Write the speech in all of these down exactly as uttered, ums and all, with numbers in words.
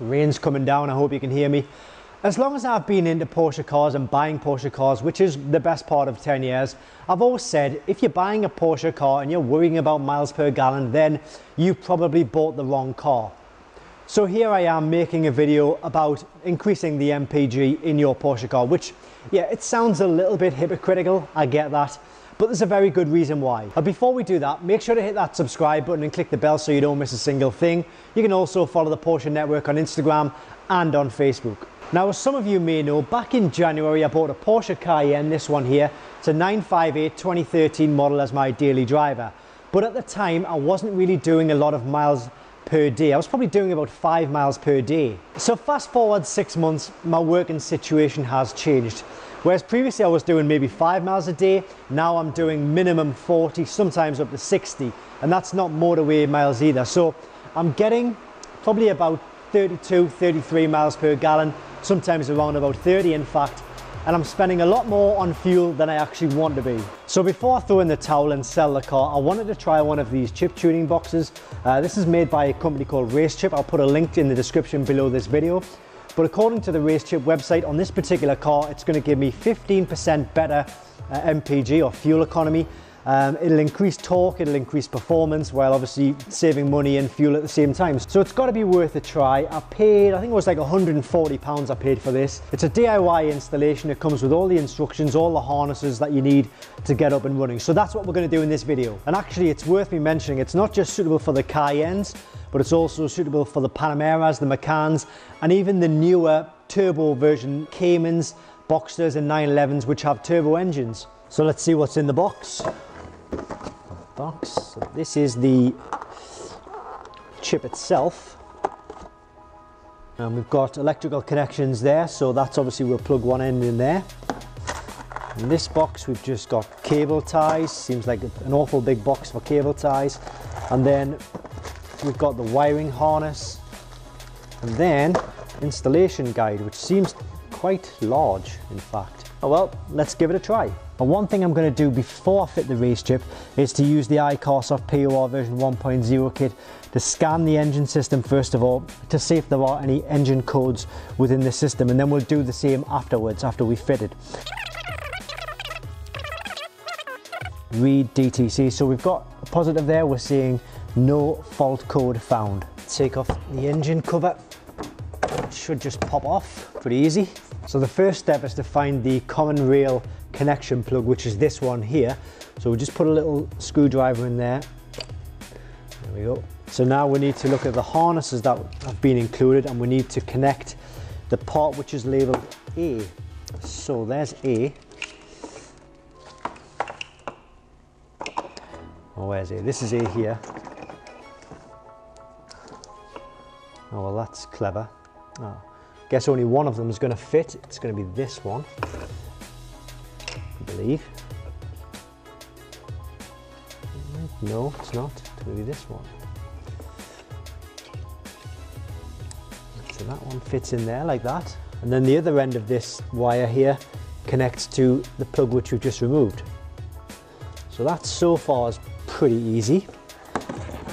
Rain's coming down, I hope you can hear me. As long as I've been into Porsche cars and buying Porsche cars, which is the best part of ten years, I've always said if you're buying a Porsche car and you're worrying about miles per gallon, then you probably bought the wrong car. So here I am making a video about increasing the M P G in your Porsche car, which, yeah, it sounds a little bit hypocritical, I get that, but there's a very good reason why. But before we do that, make sure to hit that subscribe button and click the bell so you don't miss a single thing. You can also follow the Porsche Network on Instagram and on Facebook. Now, as some of you may know, back in January I bought a Porsche Cayenne, this one here. It's a nine fifty-eight twenty thirteen model as my daily driver. But at the time, I wasn't really doing a lot of miles per day. I was probably doing about five miles per day. So fast forward six months, my working situation has changed. Whereas previously I was doing maybe five miles a day, now I'm doing minimum forty, sometimes up to sixty, and that's not motorway miles either. So I'm getting probably about thirty-two, thirty-three miles per gallon, sometimes around about thirty in fact, and I'm spending a lot more on fuel than I actually want to be. So before I throw in the towel and sell the car, I wanted to try one of these chip tuning boxes. Uh, this is made by a company called Racechip. I'll put a link in the description below this video. But according to the Racechip website, on this particular car, it's going to give me fifteen percent better uh, M P G or fuel economy. Um, it'll increase torque, it'll increase performance, while obviously saving money and fuel at the same time. So it's got to be worth a try. I paid, I think it was like one hundred and forty pounds I paid for this. It's a D I Y installation. It comes with all the instructions, all the harnesses that you need to get up and running. So that's what we're going to do in this video. And actually, it's worth me mentioning, it's not just suitable for the Cayennes, but it's also suitable for the Panameras, the Macans, and even the newer turbo version Caymans, Boxsters and nine elevens, which have turbo engines. So let's see what's in the box. Box. So this is the chip itself, and we've got electrical connections there, so that's obviously we'll plug one end in there. In this box we've just got cable ties, seems like an awful big box for cable ties, and then we've got the wiring harness, and then installation guide, which seems quite large in fact. Oh well, let's give it a try. But one thing I'm going to do before I fit the Racechip is to use the iCarSoft P O R version one point oh kit to scan the engine system first of all, to see if there are any engine codes within the system, and then we'll do the same afterwards, after we fit it. Read D T C, so we've got a positive there, we're seeing no fault code found. Take off the engine cover, it should just pop off, pretty easy. So the first step is to find the common rail connection plug, which is this one here. So we'll just put a little screwdriver in there. There we go. So now we need to look at the harnesses that have been included, and we need to connect the part which is labeled A. So there's A. Oh, where's A? This is A here. Oh, well, that's clever. Oh, guess only one of them is going to fit. It's going to be this one. Believe. No, it's not. It's going to be this one. So that one fits in there like that. And then the other end of this wire here connects to the plug which we've just removed. So that so far is pretty easy.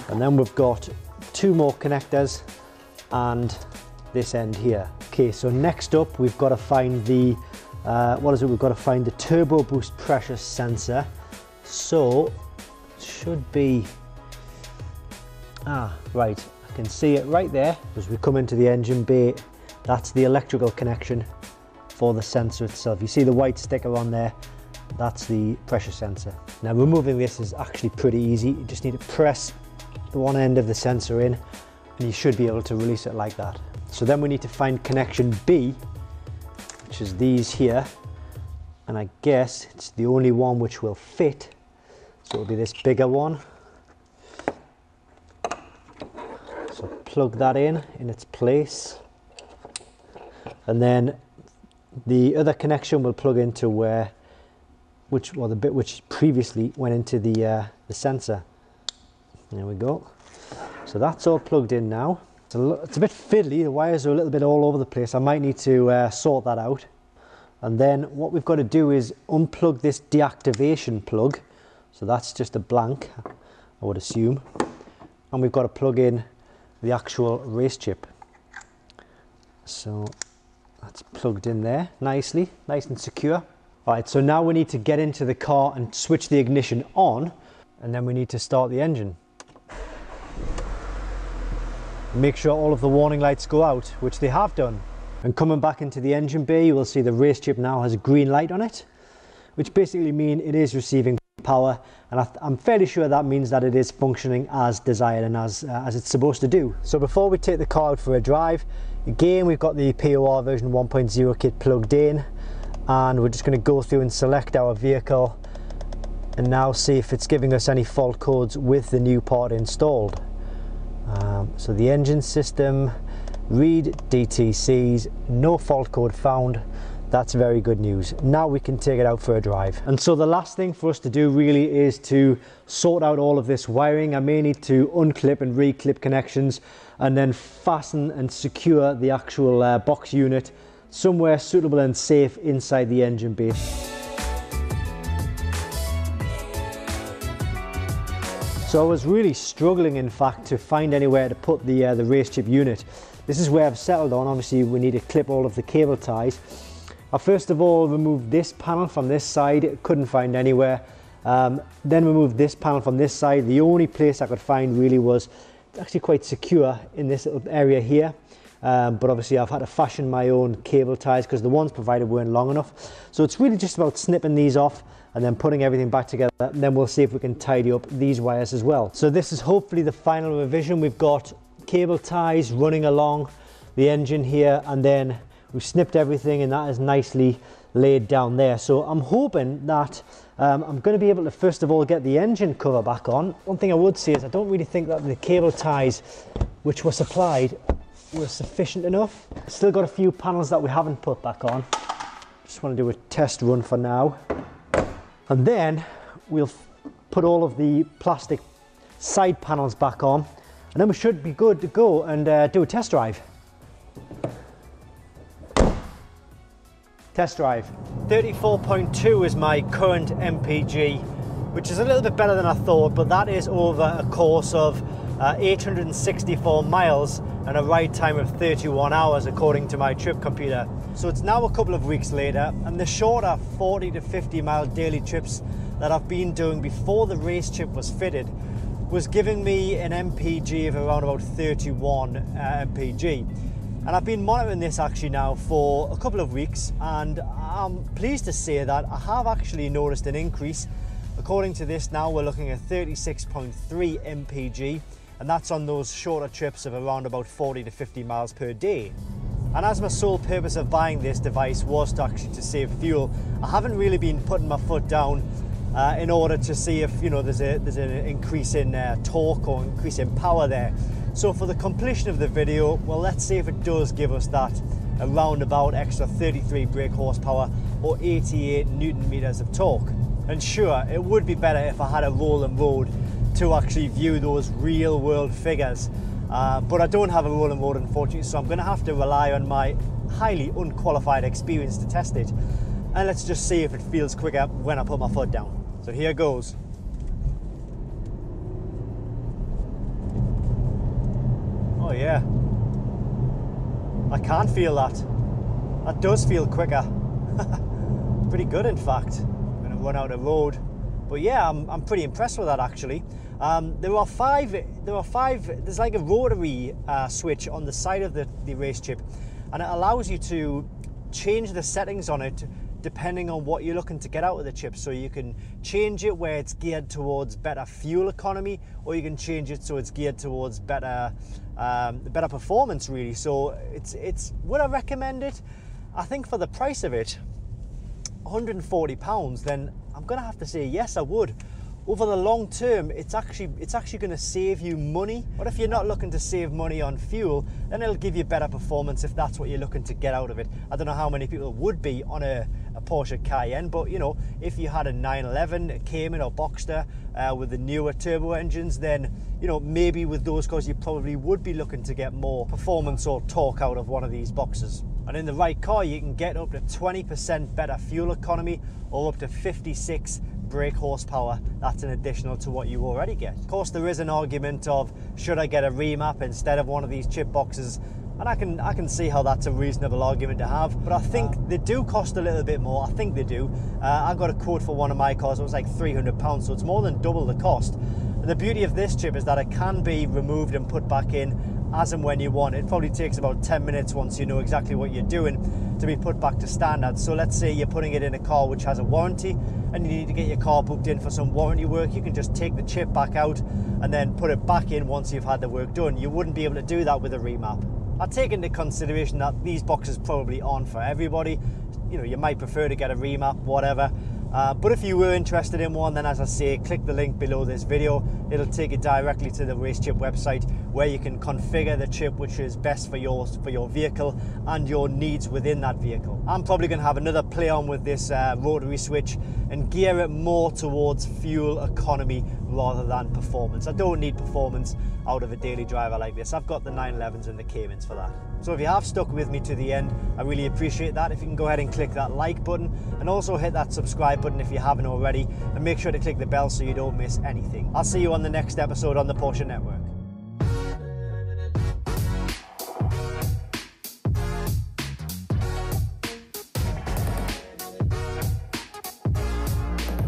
And then we've got two more connectors and this end here. Okay, so next up we've got to find the Uh, what is it? We've got to find the turbo boost pressure sensor. So it should be, ah, right. I can see it right there. As we come into the engine bay, that's the electrical connection for the sensor itself. You see the white sticker on there? That's the pressure sensor. Now removing this is actually pretty easy. You just need to press the one end of the sensor in and you should be able to release it like that. So then we need to find connection B, which is these here, and I guess it's the only one which will fit, so it'll be this bigger one. So plug that in in its place, and then the other connection will plug into where, which, well, the bit which previously went into the uh, the sensor. There we go. So that's all plugged in now. It's a bit fiddly, the wires are a little bit all over the place. I might need to uh, sort that out. And then what we've got to do is unplug this deactivation plug. So that's just a blank, I would assume. And we've got to plug in the actual Racechip. So that's plugged in there nicely, nice and secure. All right, so now we need to get into the car and switch the ignition on, and then we need to start the engine. Make sure all of the warning lights go out, which they have done. And coming back into the engine bay, you will see the Racechip now has a green light on it, which basically means it is receiving power, and I I'm fairly sure that means that it is functioning as desired and as, uh, as it's supposed to do. So before we take the car out for a drive, again we've got the P O R version one point oh kit plugged in, and we're just going to go through and select our vehicle and now see if it's giving us any fault codes with the new part installed. Um, so the engine system, read D T Cs, no fault code found. That's very good news. Now we can take it out for a drive. And so the last thing for us to do really is to sort out all of this wiring. I may need to unclip and reclip connections and then fasten and secure the actual uh, box unit somewhere suitable and safe inside the engine bay. So I was really struggling, in fact, to find anywhere to put the, uh, the Racechip unit. This is where I've settled on. Obviously we need to clip all of the cable ties. I first of all removed this panel from this side, couldn't find anywhere. Um, then removed this panel from this side. The only place I could find really was actually quite secure in this little area here. Um, but obviously I've had to fashion my own cable ties because the ones provided weren't long enough. So it's really just about snipping these off and then putting everything back together, and then we'll see if we can tidy up these wires as well. So this is hopefully the final revision. We've got cable ties running along the engine here, and then we've snipped everything, and that is nicely laid down there. So I'm hoping that um, I'm going to be able to first of all get the engine cover back on. One thing I would say is I don't really think that the cable ties which were supplied were sufficient enough. Still got a few panels that we haven't put back on. Just want to do a test run for now. And then we'll put all of the plastic side panels back on, and then we should be good to go and uh, do a test drive. Test drive. thirty-four point two is my current M P G, which is a little bit better than I thought, but that is over a course of uh, eight hundred sixty-four miles and a ride time of thirty-one hours according to my trip computer. So it's now a couple of weeks later, and the shorter forty to fifty mile daily trips that I've been doing before the Racechip was fitted was giving me an M P G of around about thirty-one uh, M P G. And I've been monitoring this actually now for a couple of weeks, and I'm pleased to say that I have actually noticed an increase. According to this, now we're looking at thirty-six point three M P G, and that's on those shorter trips of around about forty to fifty miles per day. And as my sole purpose of buying this device was to actually to save fuel, I haven't really been putting my foot down uh, in order to see if, you know, there's a there's an increase in uh, torque or increase in power there. So for the completion of the video, well, let's see if it does give us that around about extra thirty-three brake horsepower or eighty-eight newton meters of torque. And sure, it would be better if I had a roll and road to actually view those real world figures, uh, but I don't have a roll and road, unfortunately, so I'm going to have to rely on my highly unqualified experience to test it. And let's just see if it feels quicker when I put my foot down. So here goes. Oh yeah, I can't feel that. That does feel quicker. Pretty good, in fact. I'm gonna run out of road, but yeah, I'm, I'm pretty impressed with that actually. Um, there are five. There are five. There's like a rotary uh, switch on the side of the, the Racechip, and it allows you to change the settings on it depending on what you're looking to get out of the chip. So you can change it where it's geared towards better fuel economy, or you can change it so it's geared towards better um, better performance really. So it's, it's would I recommend it? I think for the price of it, one hundred and forty pounds, then I'm gonna have to say yes, I would. Over the long term, it's actually it's actually going to save you money. But if you're not looking to save money on fuel, then it'll give you better performance if that's what you're looking to get out of it. I don't know how many people would be on a, a Porsche Cayenne, but you know, if you had a nine eleven, a Cayman or Boxster uh, with the newer turbo engines, then you know, maybe with those cars you probably would be looking to get more performance or torque out of one of these boxes. And in the right car, you can get up to twenty percent better fuel economy or up to fifty-six brake horsepower. That's an additional to what you already get. Of course, there is an argument of, should I get a remap instead of one of these chip boxes? And I can, I can see how that's a reasonable argument to have, but I think they do cost a little bit more. I think they do. Uh, I got a quote for one of my cars, it was like three hundred pounds, so it's more than double the cost. And the beauty of this chip is that it can be removed and put back in as and when you want. It probably takes about ten minutes once you know exactly what you're doing to be put back to standard. So let's say you're putting it in a car which has a warranty and you need to get your car booked in for some warranty work. You can just take the chip back out and then put it back in once you've had the work done. You wouldn't be able to do that with a remap. I take into consideration that these boxes probably aren't for everybody. You know, you might prefer to get a remap, whatever. Uh, but if you were interested in one, then as I say, click the link below this video. It'll take you directly to the Racechip website where you can configure the chip which is best for your, for your vehicle and your needs within that vehicle. I'm probably going to have another play on with this uh, rotary switch and gear it more towards fuel economy rather than performance. I don't need performance out of a daily driver like this. I've got the nine elevens and the Caymans for that. So if you have stuck with me to the end, I really appreciate that. If you can go ahead and click that like button and also hit that subscribe button if you haven't already, and make sure to click the bell so you don't miss anything. I'll see you on the next episode on the Porsche Network.